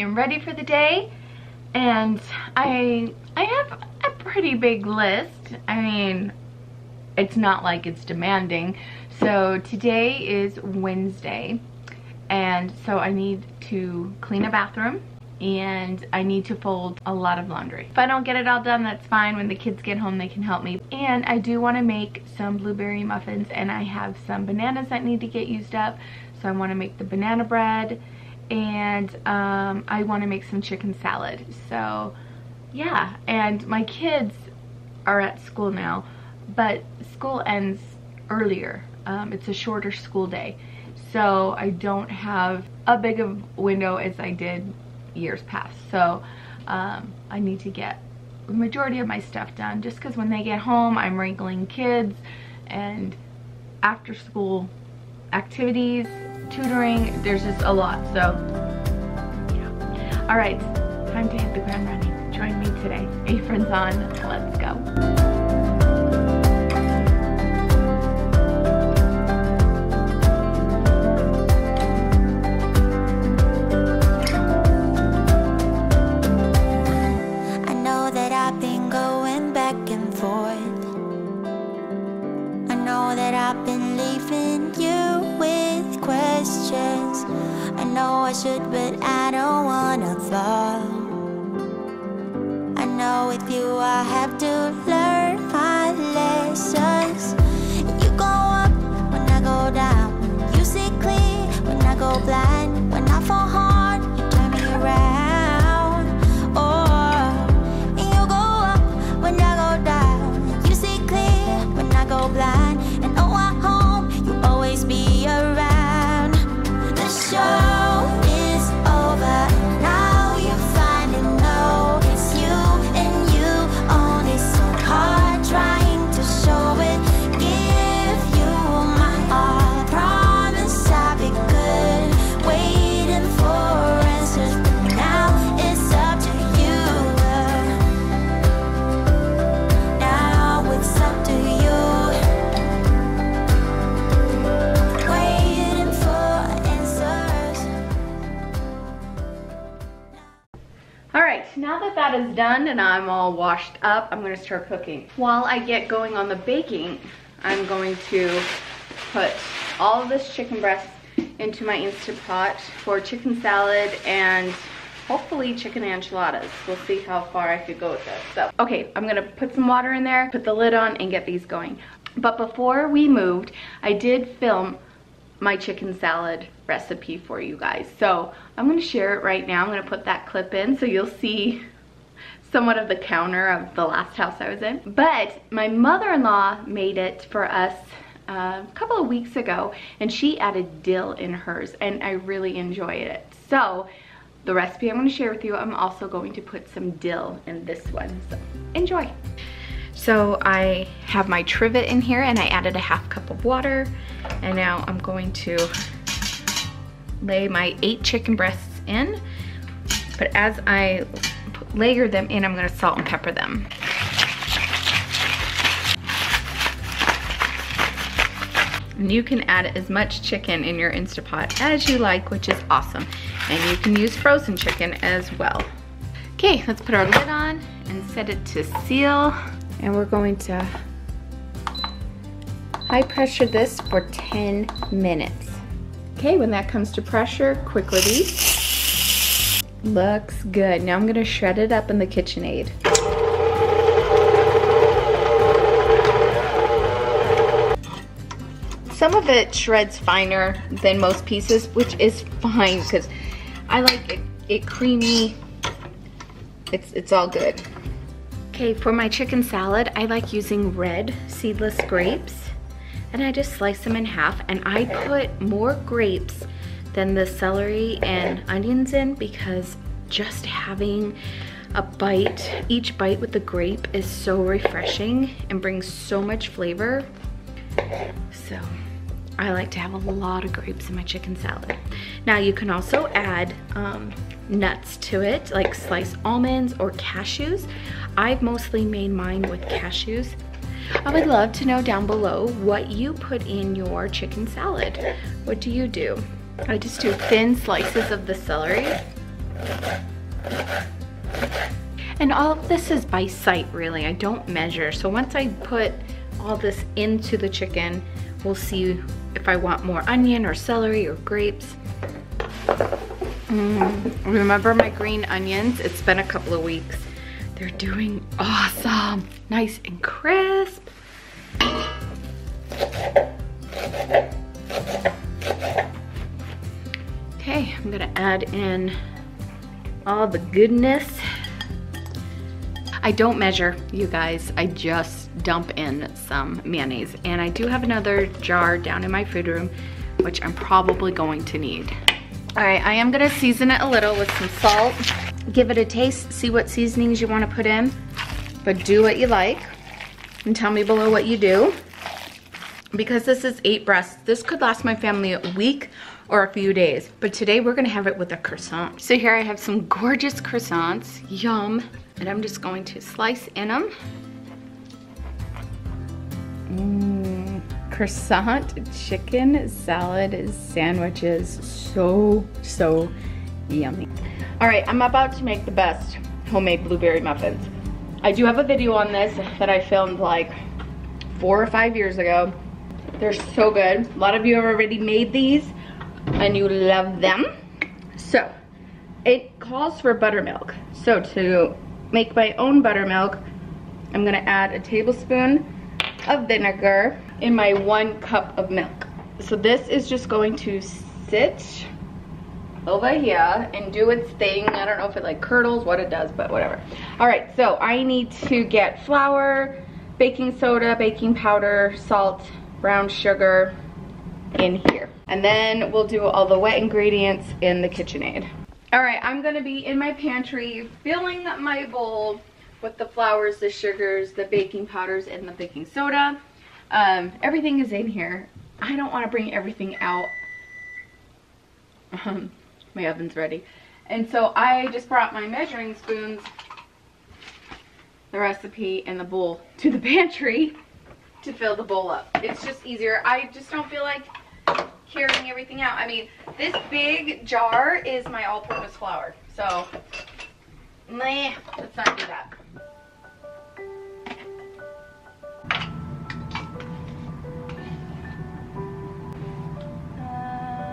am ready for the day, and I have a pretty big list. I mean, it's not like it's demanding. So today is Wednesday, and so I need to clean a bathroom and I need to fold a lot of laundry. If I don't get it all done, that's fine. When the kids get home, they can help me. And I do want to make some blueberry muffins, and I have some bananas that need to get used up, so I want to make the banana bread, and I want to make some chicken salad. So yeah, and my kids are at school now, but school ends earlier. It's a shorter school day, so I don't have a big of a window as I did years past. So I need to get the majority of my stuff done, just because when they get home, I'm wrangling kids and after school activities, tutoring, there's just a lot. So yeah. All right, time to hit the ground running. Join me today. Aprons on, let's go. But I don't wanna fall. I know with you I have to learn my lessons. You go up when I go down, you see clear when I go blind, when I fall hard you turn me around. Oh, you go up when I go down, you see clear when I go blind, and oh, I hope you always be around. The show is done and I'm all washed up, I'm gonna start cooking. While I get going on the baking, I'm going to put all of this chicken breast into my Instant Pot for chicken salad and hopefully chicken enchiladas. We'll see how far I could go with this. So, okay, I'm gonna put some water in there, put the lid on, and get these going. But before we moved, I did film my chicken salad recipe for you guys. So I'm gonna share it right now. I'm gonna put that clip in so you'll see somewhat of the counter of the last house I was in. But my mother-in-law made it for us a couple of weeks ago, and she added dill in hers, and I really enjoyed it. So the recipe I'm going to share with you, I'm also going to put some dill in this one, so enjoy. So I have my trivet in here, and I added a half cup of water, and now I'm going to lay my 8 chicken breasts in. But as I layer them in, I'm gonna salt and pepper them. And you can add as much chicken in your Instant Pot as you like, which is awesome. And you can use frozen chicken as well. Okay, let's put our lid on and set it to seal. And we're going to high pressure this for 10 minutes. Okay, when that comes to pressure, quick release. Looks good. Now I'm gonna shred it up in the KitchenAid. Some of it shreds finer than most pieces, which is fine because I like it creamy. It's all good. Okay, for my chicken salad, I like using red seedless grapes, and I just slice them in half, and I put more grapes then the celery and onions in, because just having a bite, each bite with the grape is so refreshing and brings so much flavor. So I like to have a lot of grapes in my chicken salad. Now you can also add nuts to it, like sliced almonds or cashews. I've mostly made mine with cashews. I would love to know down below what you put in your chicken salad. What do you do? I just do thin slices of the celery. And all of this is by sight, really. I don't measure. So once I put all this into the chicken, we'll see if I want more onion or celery or grapes. Remember my green onions? It's been a couple of weeks. They're doing awesome. Nice and crisp. Okay, I'm gonna add in all the goodness. I don't measure, you guys. I just dump in some mayonnaise. And I do have another jar down in my food room, which I'm probably going to need. All right, I am gonna season it a little with some salt. Give it a taste, see what seasonings you wanna put in, but do what you like. And tell me below what you do. Because this is 8 breasts, this could last my family a week or a few days. But today we're gonna have it with a croissant. So here I have some gorgeous croissants, yum. And I'm just going to slice in them. Croissant chicken salad sandwiches, so yummy. All right, I'm about to make the best homemade blueberry muffins. I do have a video on this that I filmed like 4 or 5 years ago. They're so good. A lot of you have already made these and you love them. So it calls for buttermilk. So to make my own buttermilk, I'm gonna add a tablespoon of vinegar in my 1 cup of milk. So this is just going to sit over here and do its thing. I don't know if it like curdles, what it does, but whatever. All right, so I need to get flour, baking soda, baking powder, salt, brown sugar in here. And then we'll do all the wet ingredients in the KitchenAid. All right, I'm gonna be in my pantry filling my bowl with the flours, the sugars, the baking powders, and the baking soda. Everything is in here. I don't wanna bring everything out. My oven's ready. And so I just brought my measuring spoons, the recipe, and the bowl to the pantry to fill the bowl up. It's just easier. I just don't feel like carrying everything out. I mean, this big jar is my all-purpose flour. So, meh, let's not do that.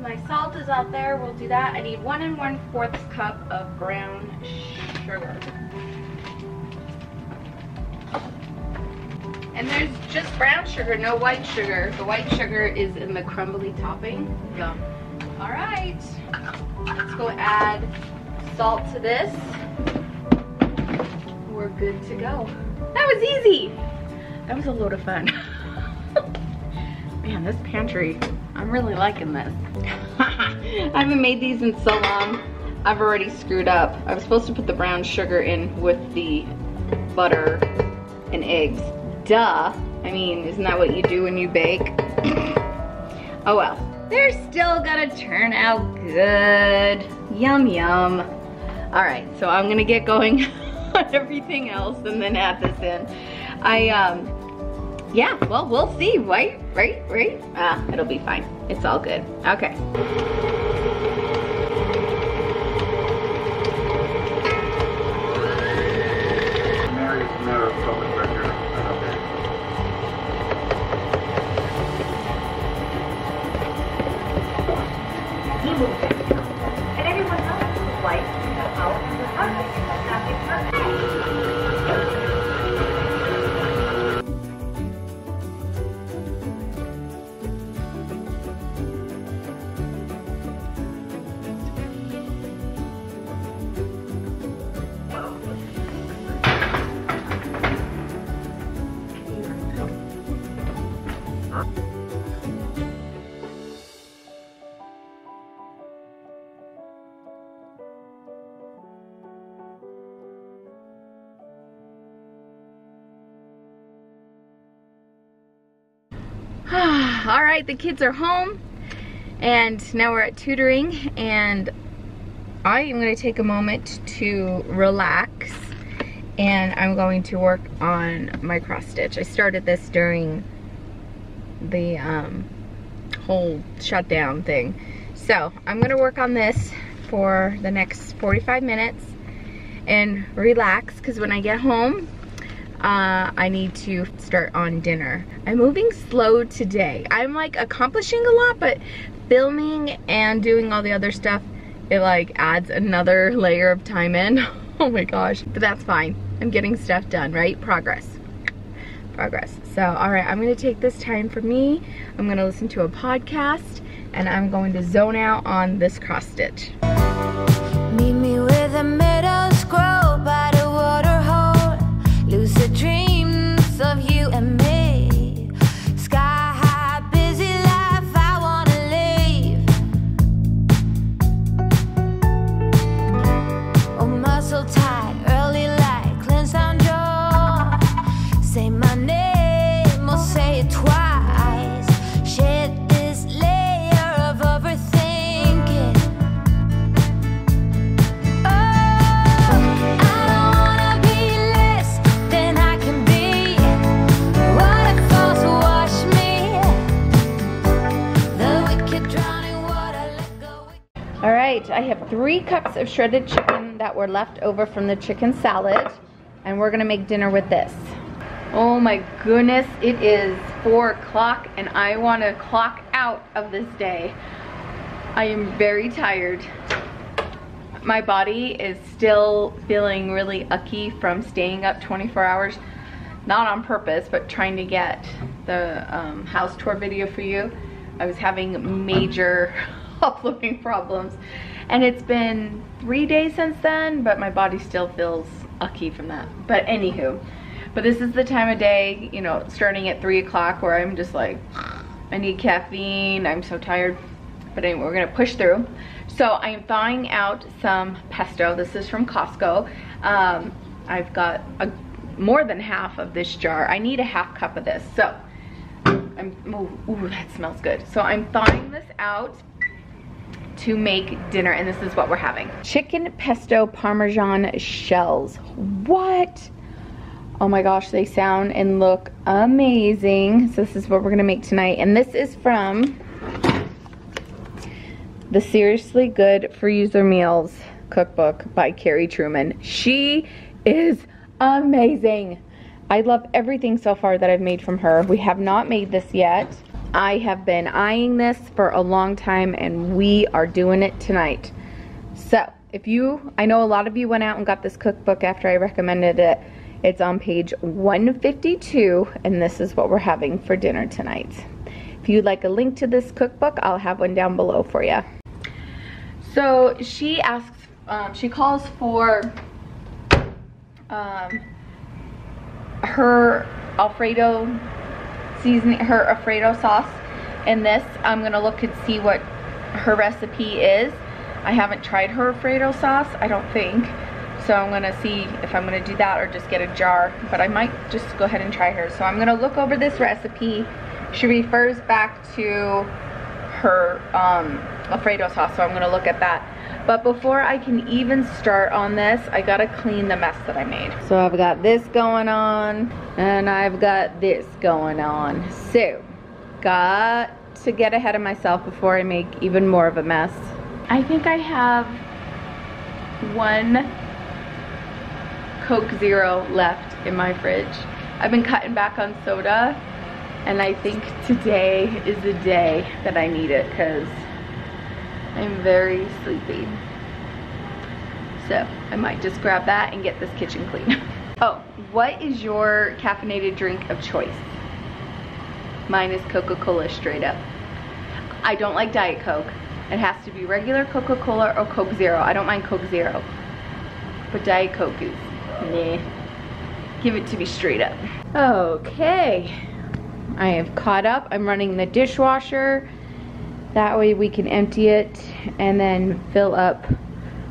My salt is out there, we'll do that. I need 1 1/4 cup of brown sugar. And there's just brown sugar, no white sugar. The white sugar is in the crumbly topping. Yum. All right, let's go add salt to this. We're good to go. That was easy. That was a load of fun. Man, this pantry, I'm really liking this. I haven't made these in so long. I've already screwed up. I was supposed to put the brown sugar in with the butter and eggs. Duh. I mean, isn't that what you do when you bake? Oh well. They're still gonna turn out good. Yum, yum. All right, so I'm gonna get going on everything else and then add this in. Yeah, well, we'll see, right? Ah, it'll be fine. It's all good. Okay. All right, the kids are home and now we're at tutoring and I am going to take a moment to relax and I'm going to work on my cross stitch. I started this during the whole shutdown thing. So I'm going to work on this for the next 45 minutes and relax, because when I get home, I need to start on dinner. I'm moving slow today. I'm like accomplishing a lot, but filming and doing all the other stuff, it like adds another layer of time in. Oh my gosh, but that's fine. I'm getting stuff done, right? Progress. So, all right, I'm gonna take this time for me. I'm gonna listen to a podcast and I'm going to zone out on this cross stitch. Meet me where the meadows grow by the water hole. Lucid dreams of you and me. Sky high, busy life, I wanna leave. Oh, muscle tight, early light, cleanse down door. Say my name, or say it twice. Shit. I have 3 cups of shredded chicken that were left over from the chicken salad, and we're gonna make dinner with this. Oh my goodness, it is 4 o'clock and I want to clock out of this day. I am very tired. My body is still feeling really ucky from staying up 24 hours, not on purpose, but trying to get the house tour video for you. I was having major uploading problems, and it's been 3 days since then, but my body still feels ucky from that. But anywho, but this is the time of day, you know, starting at 3 o'clock, where I'm just like, I need caffeine, I'm so tired. But anyway, we're gonna push through. So I am thawing out some pesto. This is from Costco. I've got more than half of this jar. I need a half cup of this. So ooh, that smells good. So I'm thawing this out to make dinner, and this is what we're having. Chicken pesto parmesan shells. What? Oh my gosh, they sound and look amazing. So this is what we're gonna make tonight, and this is from the Seriously Good for User Meals cookbook by Carrie Truman. She is amazing. I love everything so far that I've made from her. We have not made this yet. I have been eyeing this for a long time, and we are doing it tonight. So if you, I know a lot of you went out and got this cookbook after I recommended it. It's on page 152, and this is what we're having for dinner tonight. If you'd like a link to this cookbook, I'll have one down below for you. So she asks, she calls for her Alfredo seasoning, her Alfredo sauce, and this, I'm gonna look and see what her recipe is. I haven't tried her Alfredo sauce, I don't think, so I'm gonna see if I'm gonna do that or just get a jar, but I might just go ahead and try hers. So I'm gonna look over this recipe. She refers back to her Alfredo sauce, so I'm gonna look at that. But before I can even start on this, I gotta clean the mess that I made. So I've got this going on, and I've got this going on. So, got to get ahead of myself before I make even more of a mess. I think I have 1 Coke Zero left in my fridge. I've been cutting back on soda, and I think today is the day that I need it, because I'm very sleepy. So I might just grab that and get this kitchen clean. Oh, what is your caffeinated drink of choice? Mine is Coca-Cola, straight up. I don't like Diet Coke. It has to be regular Coca-Cola or Coke Zero. I don't mind Coke Zero, but Diet Coke is, nah. Give it to me straight up. Okay, I have caught up. I'm running the dishwasher. That way we can empty it and then fill up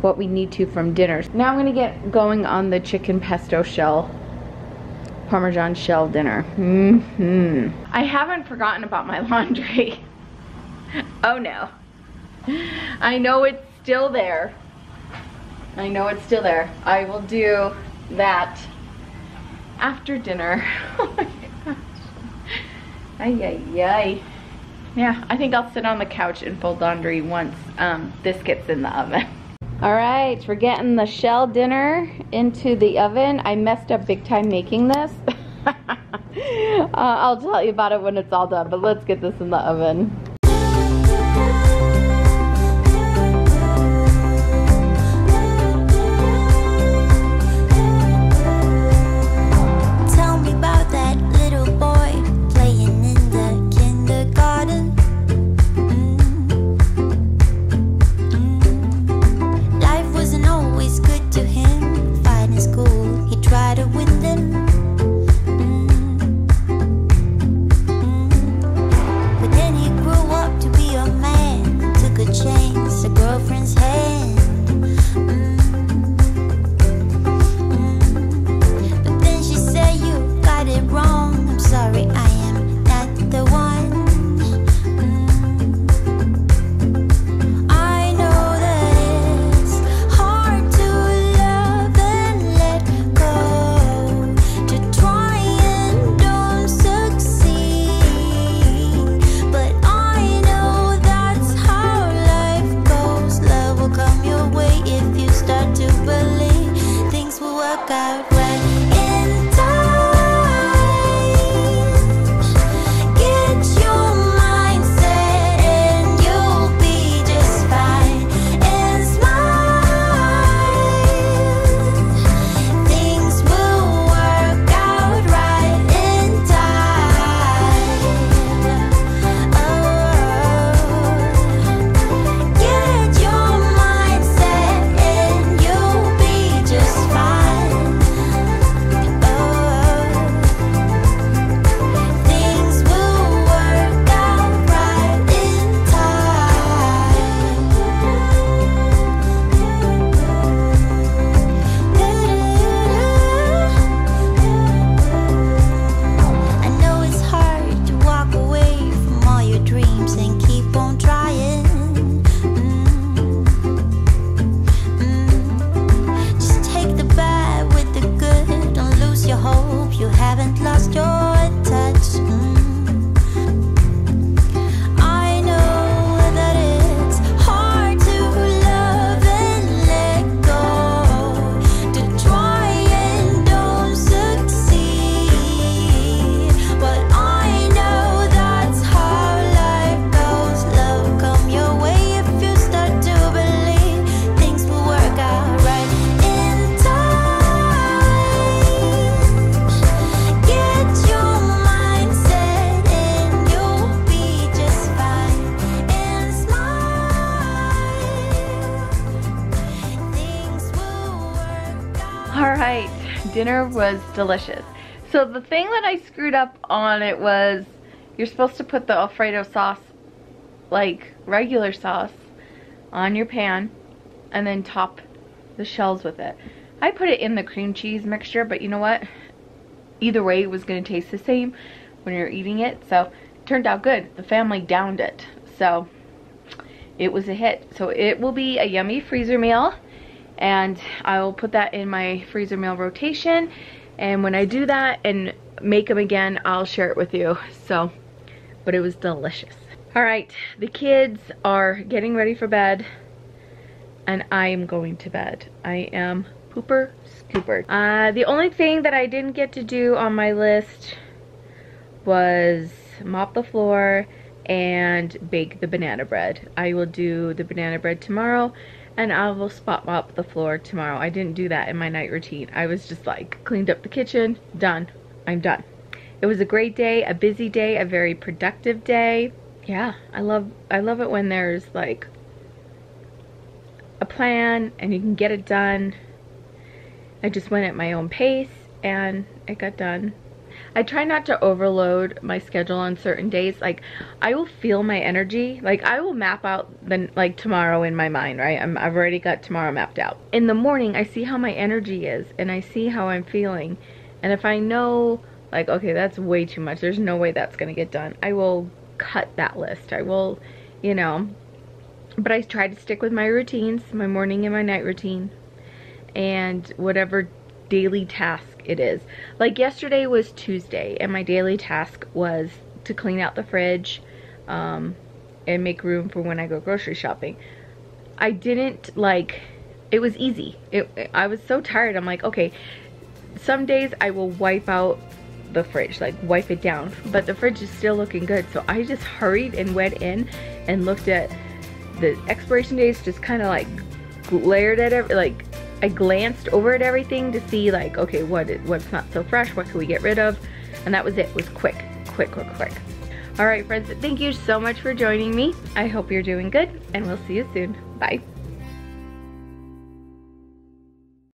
what we need to from dinner. Now I'm gonna get going on the chicken pesto shell, parmesan shell dinner. I haven't forgotten about my laundry. Oh no. I know it's still there. I know it's still there. I will do that after dinner. Oh my gosh. Ay, ay, ay. Yeah, I think I'll sit on the couch and fold laundry once this gets in the oven. All right, we're getting the shell dinner into the oven. I messed up big time making this. I'll tell you about it when it's all done, but let's get this in the oven. Dinner was delicious. So the thing that I screwed up on it was you're supposed to put the Alfredo sauce, like regular sauce, on your pan and then top the shells with it. I put it in the cream cheese mixture, but you know what? Either way it was going to taste the same when you're eating it, so it turned out good. The family downed it, so it was a hit. So it will be a yummy freezer meal. And I will put that in my freezer meal rotation, and when I do that and make them again, I'll share it with you. So, but it was delicious. All right, the kids are getting ready for bed and I am going to bed. I am pooper scoopered. The only thing that I didn't get to do on my list was mop the floor and bake the banana bread. I will do the banana bread tomorrow. And I will spot mop the floor tomorrow. I didn't do that in my night routine. I was just like, cleaned up the kitchen, done. I'm done. It was a great day, a busy day, a very productive day. Yeah, I love it when there's like a plan and you can get it done. I just went at my own pace and it got done. I try not to overload my schedule on certain days. Like, I will feel my energy. Like, I will map out, like, tomorrow in my mind, right? I've already got tomorrow mapped out. In the morning, I see how my energy is, and I see how I'm feeling. And if I know, like, okay, that's way too much. There's no way that's going to get done. I will cut that list. I will, you know. But I try to stick with my routines, my morning and my night routine, and whatever daily task it is. Like yesterday was Tuesday and my daily task was to clean out the fridge, and make room for when I go grocery shopping. I didn't like, it was easy. I was so tired. I'm like, okay, some days I will wipe out the fridge, like wipe it down, but the fridge is still looking good. So I just hurried and went in and looked at the expiration dates, just kind of like glared at it, like I glanced over at everything to see like, okay, what's not so fresh, what can we get rid of? And that was it. It was quick. All right, friends, thank you so much for joining me. I hope you're doing good, and we'll see you soon. Bye.